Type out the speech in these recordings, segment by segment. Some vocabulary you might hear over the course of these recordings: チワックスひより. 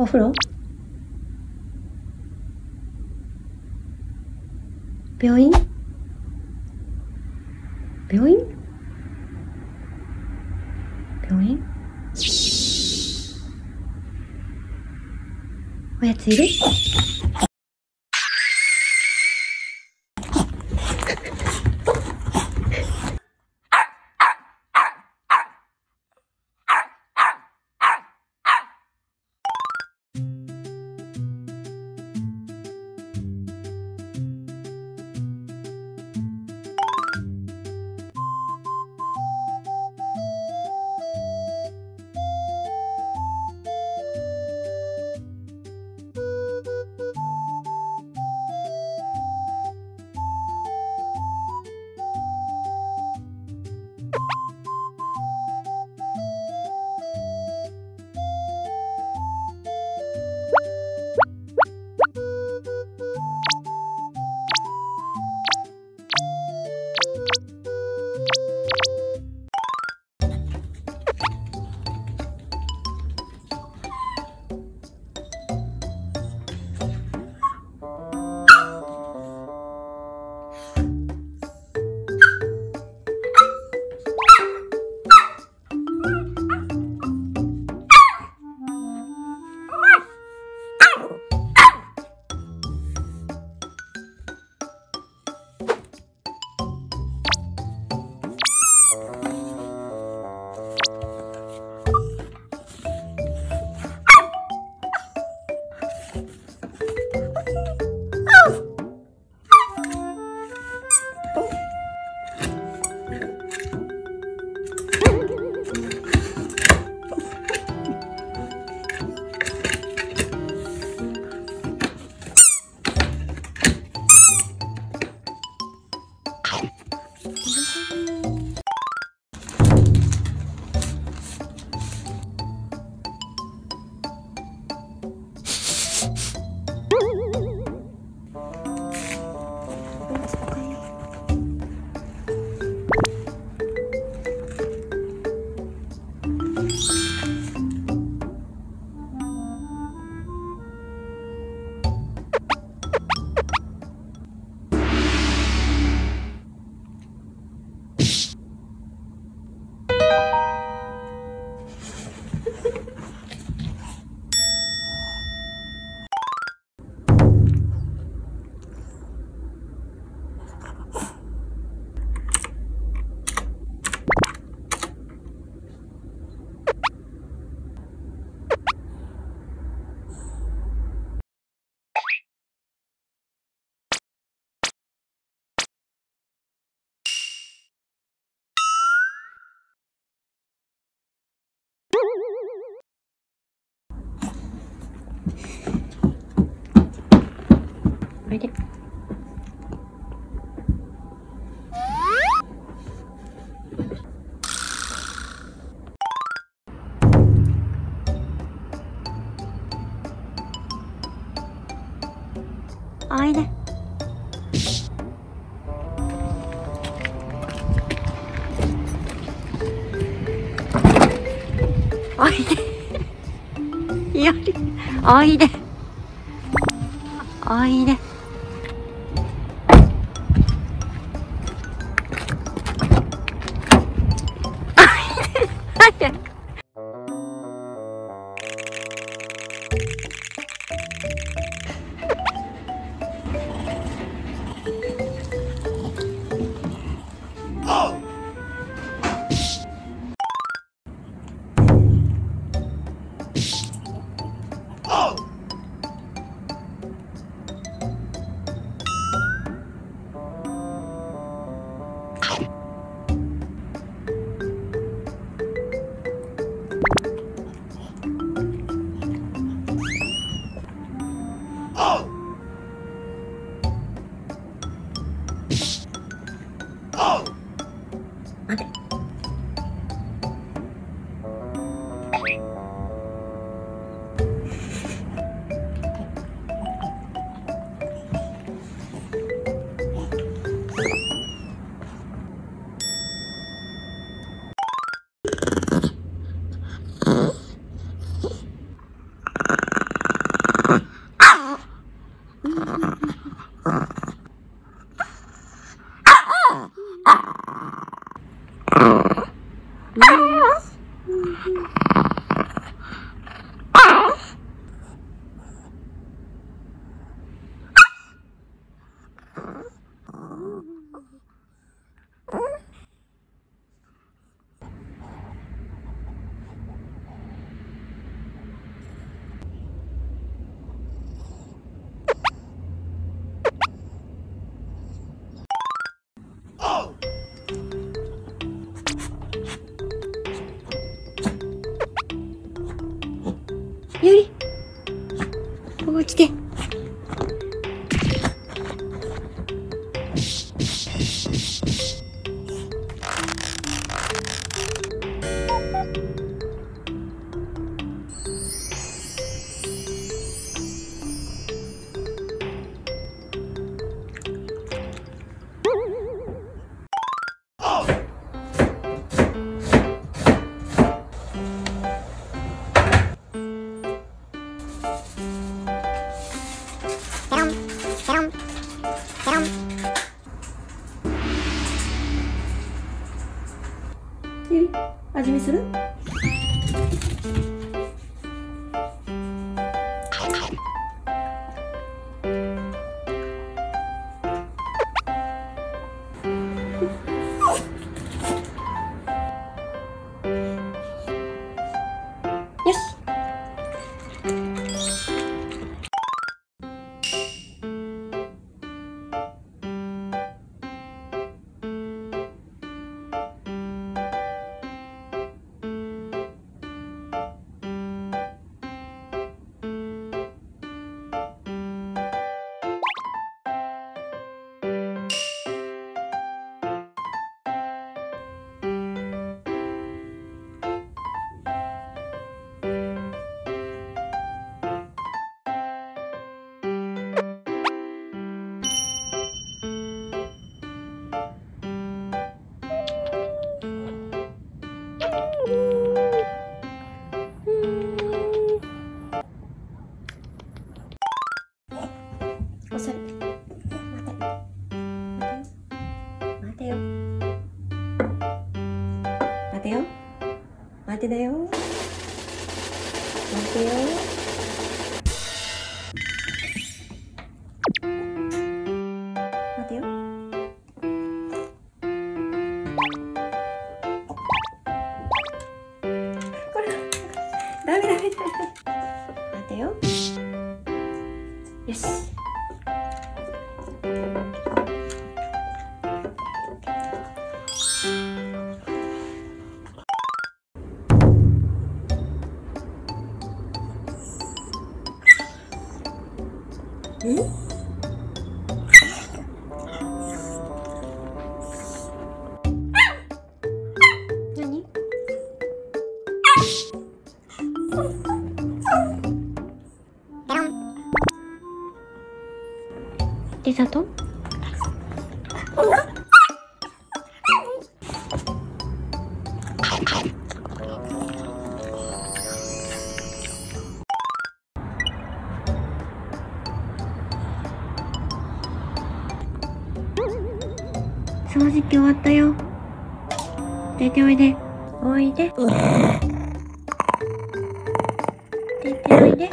お風呂、病院、病院、病院、おやついる？おいで。おいで。おいで。より。おいで。おいで。来て。味見する？よし。待てだよ。待てよ。待てよ。これダメ。待てよ。よし。リザと掃除機終わったよ。出ておいで。おいで。出ておいで。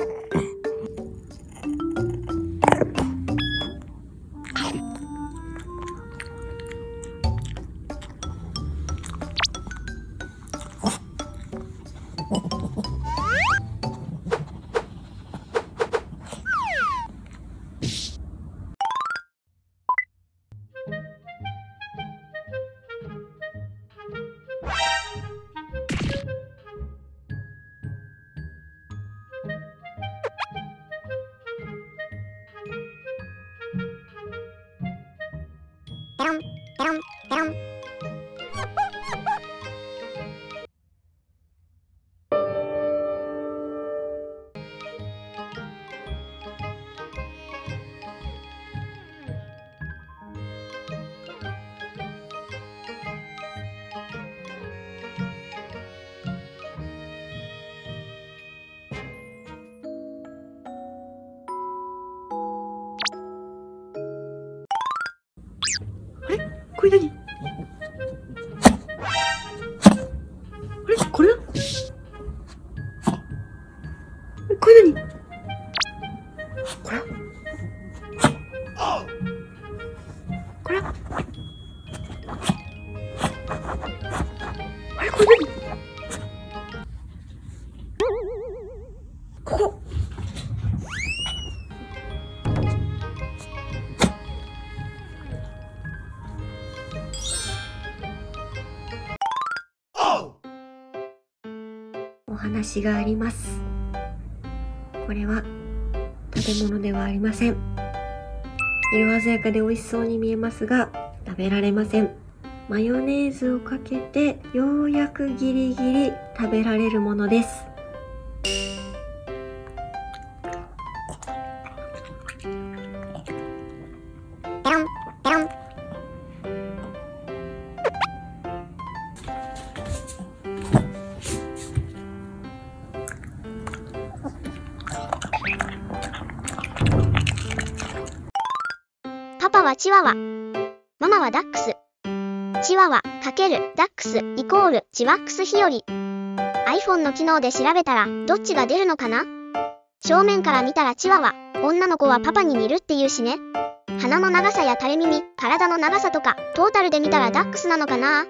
これ何？あれ？これは？これ何？これは？これは？あれ？これ何？ここ。お話があります。これは食べ物ではありません。色鮮やかで美味しそうに見えますが、食べられません。マヨネーズをかけてようやくギリギリ食べられるものです。パパはチワワ、ママはダックス。チワワ×ダックス=チワックス日和。 iPhone の機能で調べたらどっちが出るのかな。正面から見たらチワワ、女の子はパパに似るっていうしね。鼻の長さや垂れ耳、体の長さとかトータルで見たらダックスなのかな。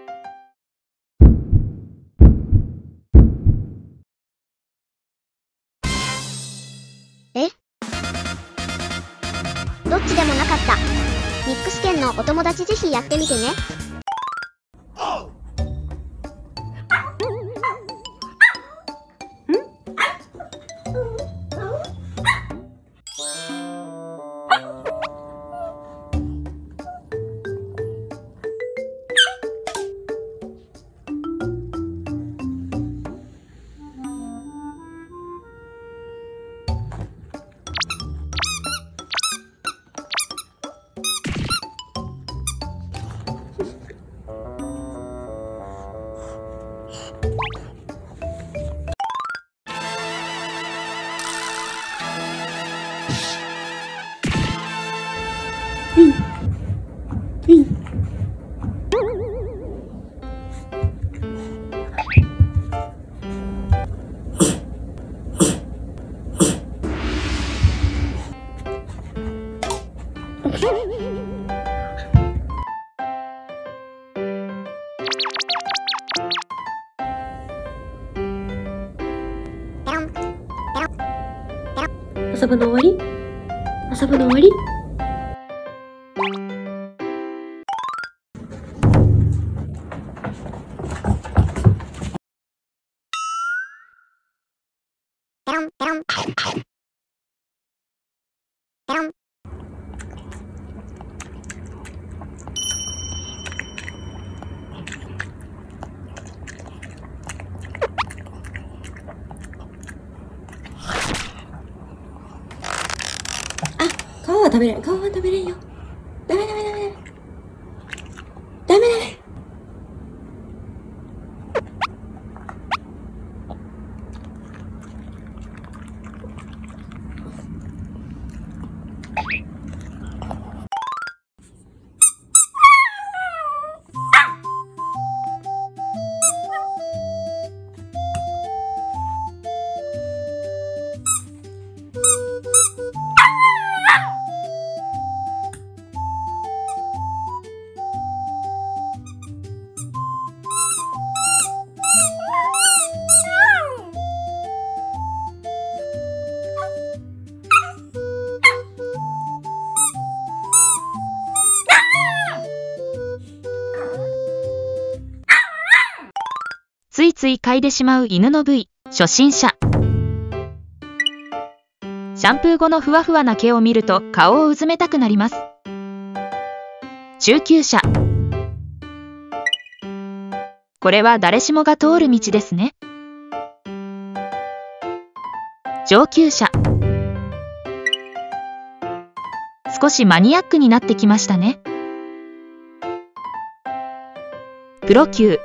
え？どっちでもなかった。ミックス犬のお友達ぜひやってみてね。遊ぶの終わり？遊ぶの終わり？食べれん、顔は食べれんよ。ダメダメダメダメダメダメ。ついつい嗅いでしまう犬の部位、初心者。シャンプー後のふわふわな毛を見ると顔をうずめたくなります。中級者。これは誰しもが通る道ですね。上級者。少しマニアックになってきましたね。プロ級。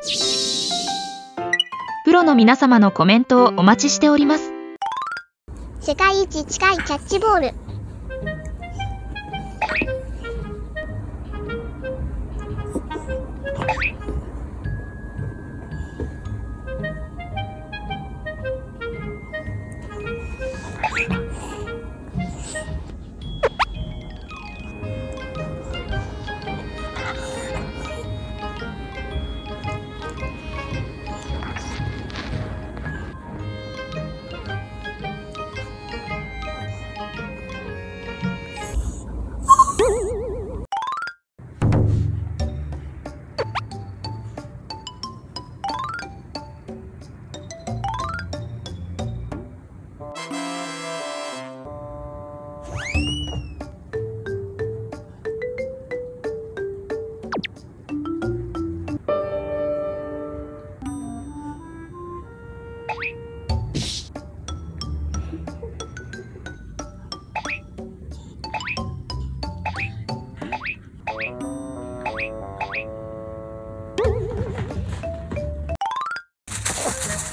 プロの皆様のコメントをお待ちしております。世界一近いキャッチボール。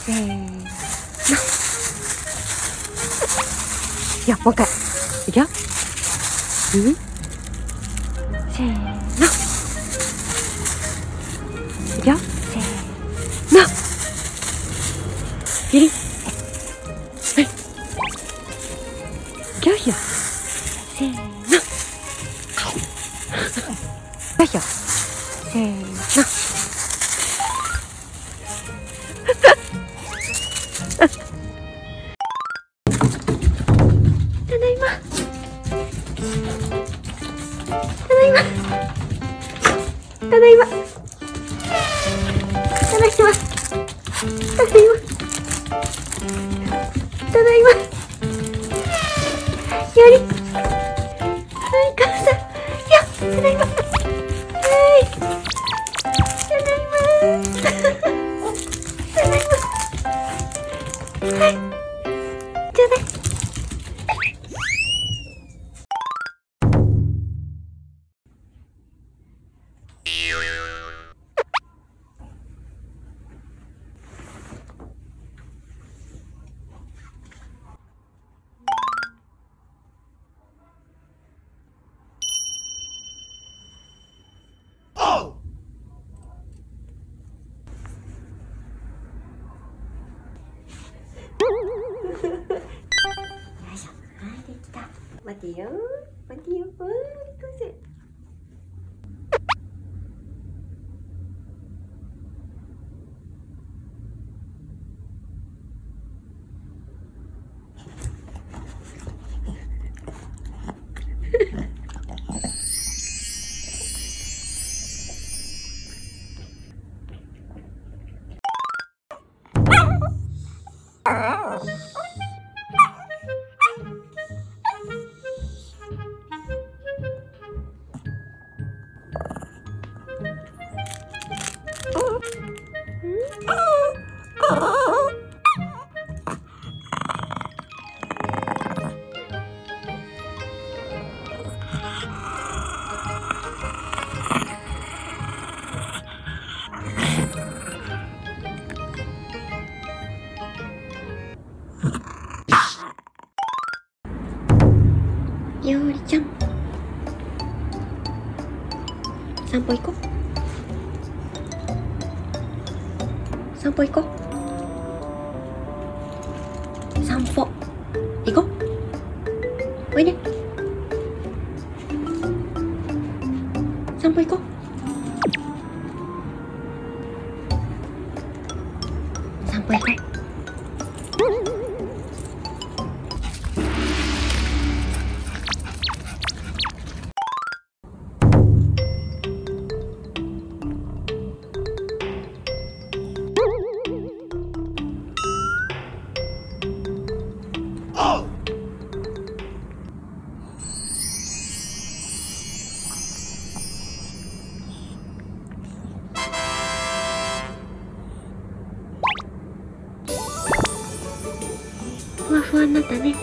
せーの。いや、もう一回いくよ。せーの。いくよ。せーの。ギリ。はい。いくよ、ひよ。せーの。よいしょ。せーの。ただいま。ただいま。ただいま。ただいま。ただいま。ただいま。より。はい、かんさん。いや、ただいま。はい、じゃあね。待てよ、待てよ、おー、どうせ。よーりちゃん、散歩行こう。散歩行こう。散歩行こう。おいで。散歩行こう。散歩行こう。ふわふわになったね。